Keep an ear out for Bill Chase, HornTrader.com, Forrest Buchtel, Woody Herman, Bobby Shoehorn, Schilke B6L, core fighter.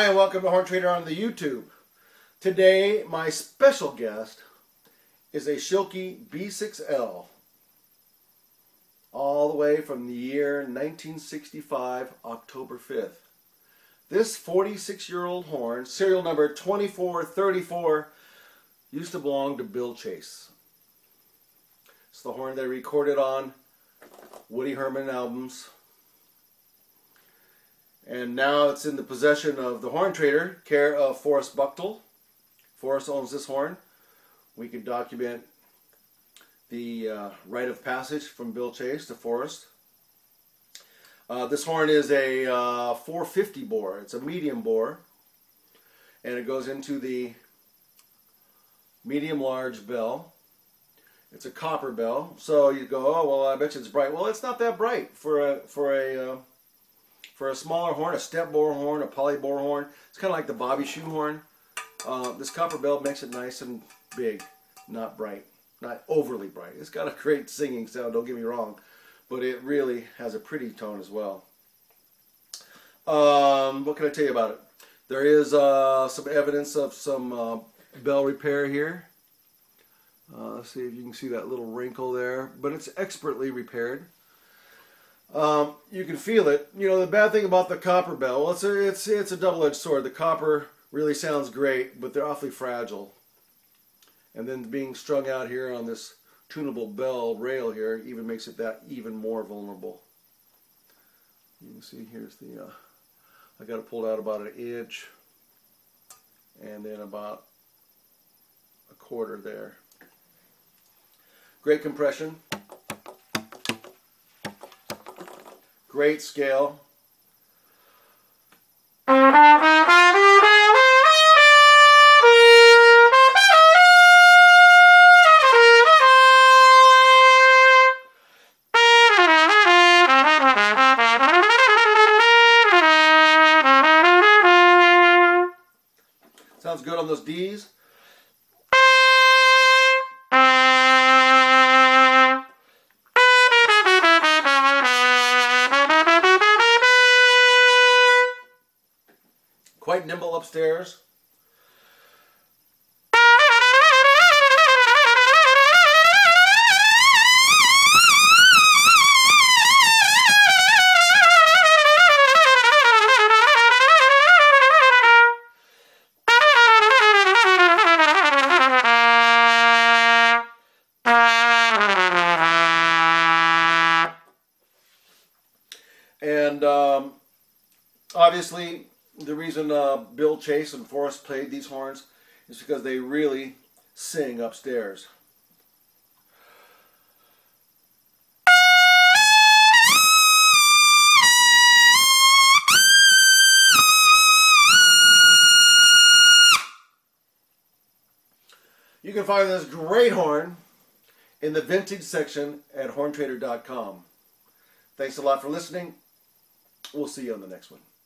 Hi, and welcome to Horn Trader on the YouTube. Today, my special guest is a Schilke B6L, all the way from the year 1965, October 5th. This 46-year-old horn, serial number 2434, used to belong to Bill Chase. It's the horn they recorded on Woody Herman albums. And now it's in the possession of the horn trader, care of Forrest Buchtel. Forrest owns this horn. We can document the rite of passage from Bill Chase to Forrest. This horn is a 450 bore. It's a medium bore. And it goes into the medium-large bell. It's a copper bell. So you go, oh, well, I bet you it's bright. Well, it's not that bright for a smaller horn, a step bore horn, a poly bore horn. It's kind of like the Bobby Shoehorn. This copper bell makes it nice and big, not bright, not overly bright. It's got a great singing sound, don't get me wrong, but it really has a pretty tone as well. What can I tell you about it? There is some evidence of some bell repair here. Let's see if you can see that little wrinkle there, but it's expertly repaired. You can feel it. You know, the bad thing about the copper bell, well, it's a double-edged sword. The copper really sounds great, but they're awfully fragile. And then being strung out here on this tunable bell rail here even makes it that even more vulnerable. You can see here's the, I got it pulled out about an inch and then about a quarter there. Great compression. Great scale. Sounds good on those D's. Quite nimble upstairs. And obviously, the reason Bill Chase and Forrest played these horns is because they really sing upstairs. You can find this great horn in the vintage section at HornTrader.com. Thanks a lot for listening. We'll see you on the next one.